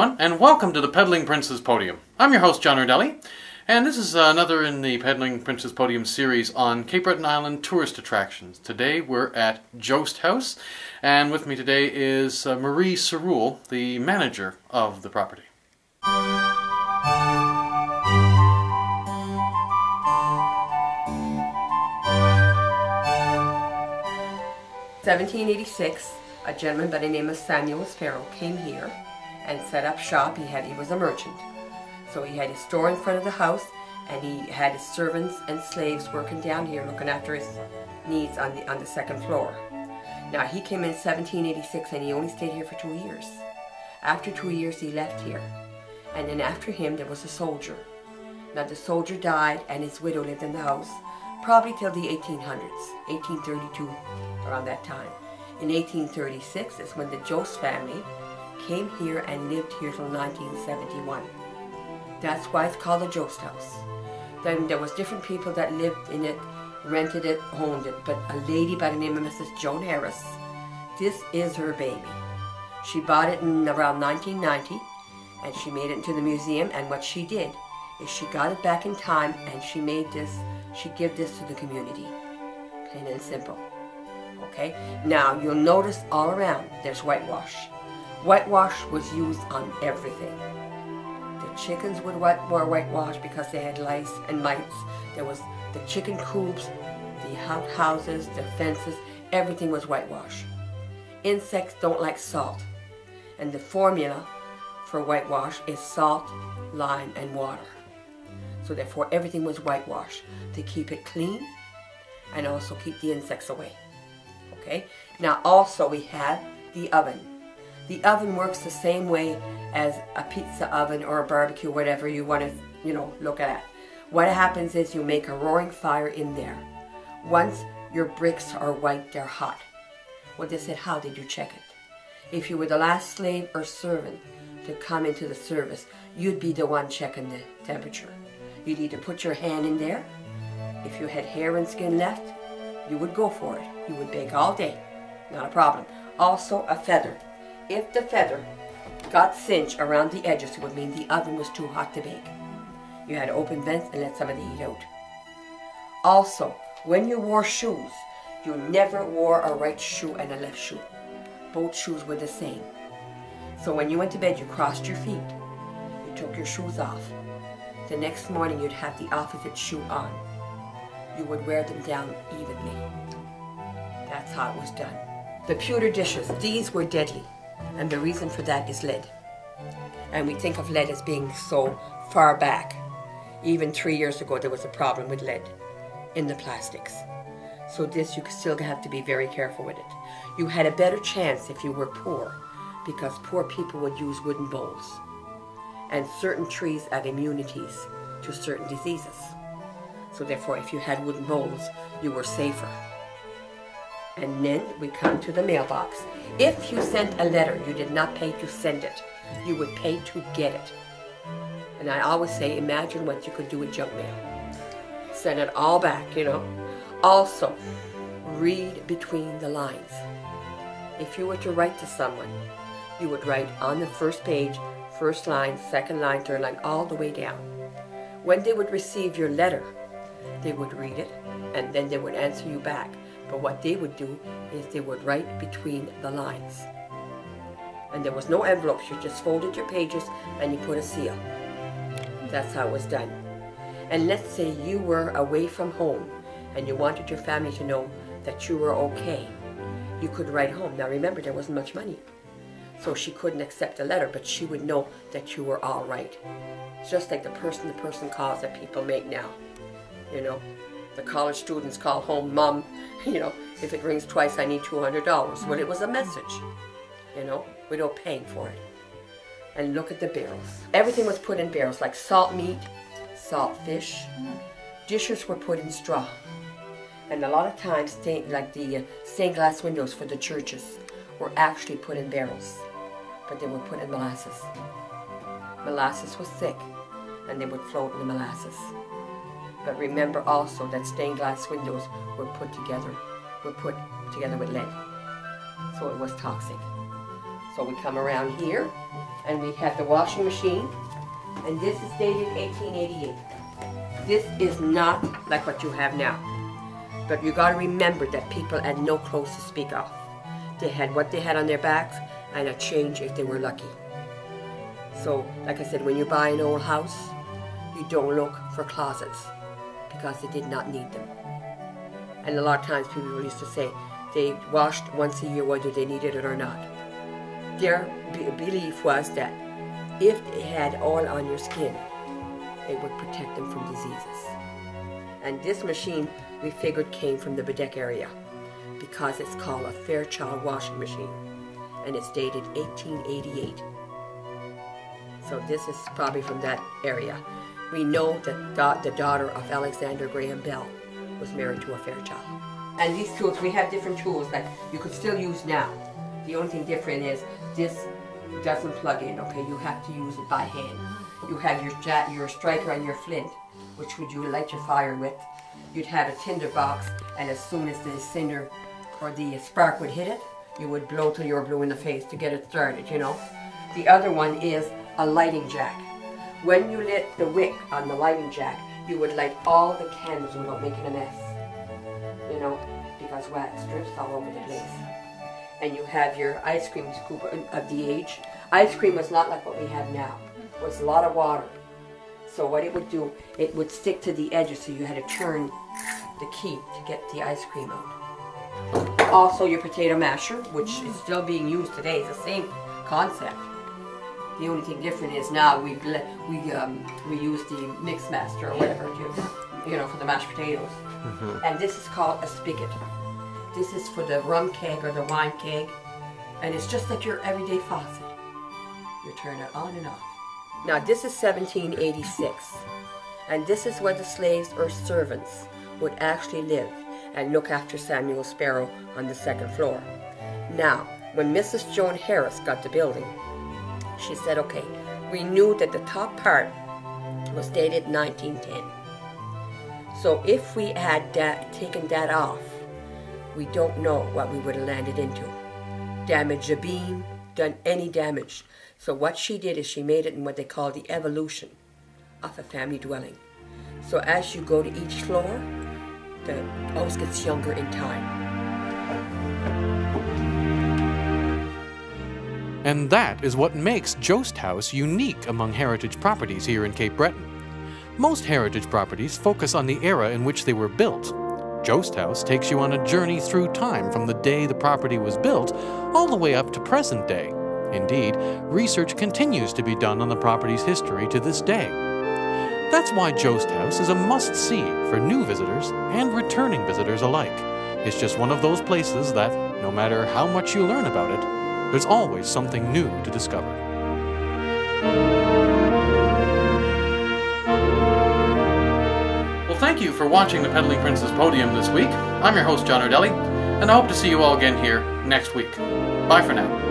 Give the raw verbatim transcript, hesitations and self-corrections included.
everyone, and welcome to the Peddling Princess Podium. I'm your host, John Ardelli, and this is another in the Peddling Princess Podium series on Cape Breton Island tourist attractions. Today we're at Jost House, and with me today is uh, Marie Serroul, the manager of the property. seventeen eighty-six, a gentleman by the name of Samuel Sparrow came here and set up shop. He had he was a merchant, so he had his store in front of the house, and he had his servants and slaves working down here, looking after his needs on the on the second floor. Now he came in seventeen eighty-six, and he only stayed here for two years. After two years, he left here, and then after him there was a soldier. Now the soldier died, and his widow lived in the house, probably till the eighteen hundreds, eighteen thirty-two, around that time. In eighteen thirty-six is when the Jost family came here and lived here till nineteen seventy-one. That's why it's called the Jost House. Then there was different people that lived in it, rented it, owned it, but a lady by the name of Missus Joan Harris, this is her baby. She bought it in around nineteen ninety, and she made it into the museum, and what she did is she got it back in time, and she made this, she gave this to the community, plain and simple. Okay, now you'll notice all around there's whitewash. Whitewash was used on everything. The chickens would wet, were whitewashed because they had lice and mites. There was the chicken coops, the outhouses, the fences, everything was whitewash. Insects don't like salt, and the formula for whitewash is salt, lime, and water. So therefore everything was whitewashed to keep it clean and also keep the insects away. Okay. Now also we have the oven. The oven works the same way as a pizza oven or a barbecue, whatever you want to, you know, look at. What happens is you make a roaring fire in there. Once your bricks are white, they're hot. Well, they said, how did you check it? If you were the last slave or servant to come into the service, you'd be the one checking the temperature. You'd either put your hand in there. If you had hair and skin left, you would go for it. You would bake all day, not a problem. Also a feather. If the feather got singed around the edges, it would mean the oven was too hot to bake. You had to open vents and let some of the heat out. Also, when you wore shoes, you never wore a right shoe and a left shoe. Both shoes were the same. So when you went to bed, you crossed your feet. You took your shoes off. The next morning, you'd have the opposite shoe on. You would wear them down evenly. That's how it was done. The pewter dishes, these were deadly, and the reason for that is lead. And we think of lead as being so far back. Even three years ago, there was a problem with lead in the plastics. So this, you still have to be very careful with it. You had a better chance if you were poor, because poor people would use wooden bowls. And certain trees have immunities to certain diseases. So therefore, if you had wooden bowls, you were safer. And then we come to the mailbox. If you sent a letter, you did not pay to send it. You would pay to get it. And I always say, imagine what you could do with junk mail. Send it all back, you know. Also, read between the lines. If you were to write to someone, you would write on the first page, first line, second line, third line, all the way down. When they would receive your letter, they would read it, and then they would answer you back. But what they would do is they would write between the lines. And there was no envelopes. You just folded your pages and you put a seal. That's how it was done. And let's say you were away from home and you wanted your family to know that you were okay. You could write home. Now remember, there wasn't much money. So she couldn't accept a letter, but she would know that you were all right. It's just like the person-to-person calls that people make now. You know, the college students call home, Mom, you know, if it rings twice, I need two hundred dollars. Well, it was a message, you know, without paying for it. And look at the barrels. Everything was put in barrels, like salt meat, salt fish. Dishes were put in straw. And a lot of times, stained, like the uh, stained glass windows for the churches were actually put in barrels, but they were put in molasses. Molasses was thick, and they would float in the molasses. But remember also that stained glass windows were put together, were put together with lead. So it was toxic. So we come around here and we have the washing machine, and this is dated eighteen eighty-eight. This is not like what you have now, but you got to remember that people had no clothes to speak of. They had what they had on their backs and a change if they were lucky. So, like I said, when you buy an old house, you don't look for closets because they did not need them. And a lot of times people used to say they washed once a year whether they needed it or not. Their belief was that if they had oil on your skin, it would protect them from diseases. And this machine, we figured, came from the Bedeck area because it's called a Fairchild washing machine, and it's dated eighteen eighty-eight. So this is probably from that area. We know that the daughter of Alexander Graham Bell was married to a Fairchild. And these tools, we have different tools that you could still use now. The only thing different is this doesn't plug in, okay? You have to use it by hand. You have your jet, your striker and your flint, which would you light your fire with. You'd have a tinder box, and as soon as the cinder or the spark would hit it, you would blow till you were blue in the face to get it started, you know? The other one is a lighting jack. When you lit the wick on the lighting jack, you would light all the candles without making a mess, you know, because wax drips all over the place. And you have your ice cream scoop of the age. Ice cream was not like what we have now. It was a lot of water. So what it would do, it would stick to the edges, so you had to turn the key to get the ice cream out. Also your potato masher, which mm. is still being used today. It's the same concept. The only thing different is now we we um, we use the mix master or whatever to, you know, for the mashed potatoes. Mm-hmm. And this is called a spigot. This is for the rum keg or the wine keg, and it's just like your everyday faucet. You turn it on and off. Now this is seventeen eighty-six, and this is where the slaves or servants would actually live and look after Samuel Sparrow on the second floor. Now, when Missus Joan Harris got the building, she said, okay, we knew that the top part was dated nineteen ten. So if we had that, taken that off, we don't know what we would have landed into. Damaged a beam, done any damage. So what she did is she made it in what they call the evolution of a family dwelling. So as you go to each floor, the house gets younger in time. And that is what makes Jost House unique among heritage properties here in Cape Breton. Most heritage properties focus on the era in which they were built. Jost House takes you on a journey through time from the day the property was built all the way up to present day. Indeed, research continues to be done on the property's history to this day. That's why Jost House is a must-see for new visitors and returning visitors alike. It's just one of those places that, no matter how much you learn about it, there's always something new to discover. Well, thank you for watching the Peddling Princess Podium this week. I'm your host, John Ardelli, and I hope to see you all again here next week. Bye for now.